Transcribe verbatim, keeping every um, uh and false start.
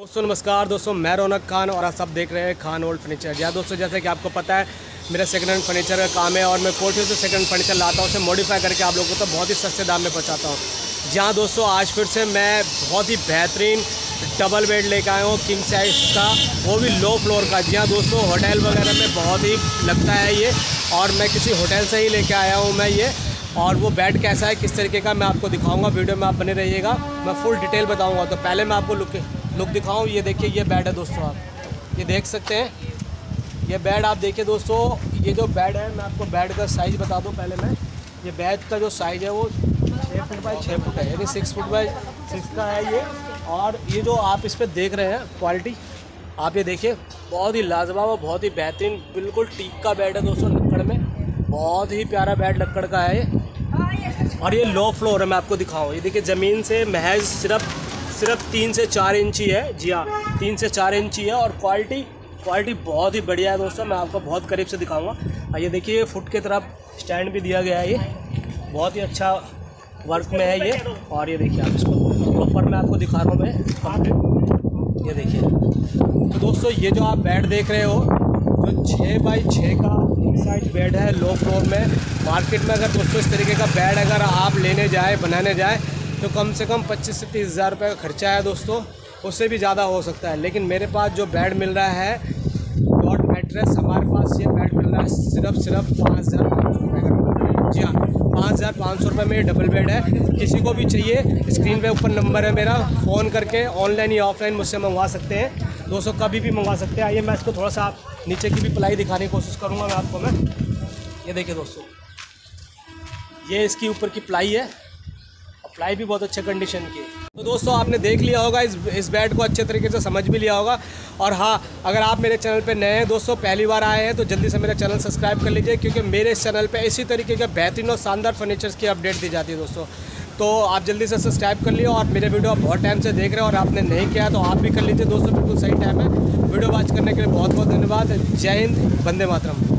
दोस्तों नमस्कार दोस्तों, मैं रौनक खान और आप सब देख रहे हैं खान ओल्ड फर्नीचर। या दोस्तों जैसे कि आपको पता है मेरा सेकंड हैंड फर्नीचर का काम है और मैं कोर्टियों से सेकंड हैंड फर्नीचर लाता हूँ, उसे मॉडिफाई करके आप लोगों को तो बहुत ही सस्ते दाम में पहुँचाता हूँ। जहाँ दोस्तों आज फिर से मैं बहुत ही बेहतरीन डबल बेड लेकर आया हूँ, किंग साइज का, वो भी लो फ्लोर का। जी हाँ दोस्तों, होटल वगैरह में बहुत ही लगता है ये, और मैं किसी होटल से ही लेकर आया हूँ मैं ये। और वो बेड कैसा है, किस तरीके का, मैं आपको दिखाऊंगा। वीडियो में आप बने रहिएगा, मैं फुल डिटेल बताऊंगा। तो पहले मैं आपको लुक लुक दिखाऊं। ये देखिए, ये बेड है दोस्तों, आप ये देख सकते हैं। ये बेड आप देखिए दोस्तों, ये जो बेड है, मैं आपको बेड का साइज़ बता दूं पहले मैं। ये बेड का जो साइज़ है वो छः फुट बाई छः फुट है, यानी सिक्स फुट बाई सिक्स का है ये। और ये जो आप इस पर देख रहे हैं क्वालिटी, आप ये देखिए, बहुत ही लाजवाब और बहुत ही बेहतरीन, बिल्कुल टीक का बेड है दोस्तों, लक्कड़ में। बहुत ही प्यारा बेड लक्कड़ का है ये, और ये लो फ्लोर है। मैं आपको दिखाऊँ, ये देखिए ज़मीन से महज सिर्फ सिर्फ तीन से चार इंच ही है। जी हाँ, तीन से चार इंच ही है, और क्वालिटी क्वालिटी बहुत ही बढ़िया है दोस्तों। मैं आपको बहुत करीब से दिखाऊंगा। ये देखिए, फुट के तरफ स्टैंड भी दिया गया है, ये बहुत ही अच्छा वर्क में है ये। और ये देखिए, आप इसको प्रॉपर मैं आपको दिखा रहा हूँ मैं कंप्लीट, ये देखिए। तो दोस्तों ये जो आप बेड देख रहे हो, जो छः बाई छः का साइड बेड है लो फ्लोर में, मार्केट में अगर दोस्तों इस तरीके का बेड अगर आप लेने जाए, बनाने जाए, तो कम से कम पच्चीस से तीस हज़ार रुपये का खर्चा है दोस्तों, उससे भी ज़्यादा हो सकता है। लेकिन मेरे पास जो बेड मिल रहा है डॉट मैट्रेस, हमारे पास ये बेड मिल रहा है सिर्फ सिर्फ पाँच हज़ार पाँच सौ रुपये का। जी हाँ, पाँच हज़ार पाँच सौ रुपये में ये डबल बेड है। किसी को भी चाहिए, स्क्रीन पे ऊपर नंबर है मेरा, फ़ोन करके ऑनलाइन या ऑफलाइन मुझसे मंगवा सकते हैं दोस्तों, कभी भी मंगवा सकते हैं। आइए मैं इसको थोड़ा सा आप नीचे की भी प्लाई दिखाने की कोशिश करूँगा मैं आपको। मैं ये देखिए दोस्तों, ये इसकी ऊपर की प्लाई है, प्लाई भी बहुत अच्छे कंडीशन की। तो दोस्तों आपने देख लिया होगा, इस इस बेड को अच्छे तरीके से समझ भी लिया होगा। और हाँ, अगर आप मेरे चैनल पे नए हैं दोस्तों, पहली बार आए हैं, तो जल्दी से मेरा चैनल सब्सक्राइब कर लीजिए, क्योंकि मेरे इस चैनल पे इसी तरीके के बेहतरीन और शानदार फर्नीचर्स की अपडेट दी जाती है दोस्तों। तो आप जल्दी से सब्सक्राइब कर लिए, और मेरे वीडियो आप बहुत टाइम से देख रहे हो और आपने नहीं किया तो आप भी कर लीजिए दोस्तों, बिल्कुल सही टाइम है। वीडियो वॉच करने के लिए बहुत बहुत धन्यवाद। जय हिंद, वंदे मातरम।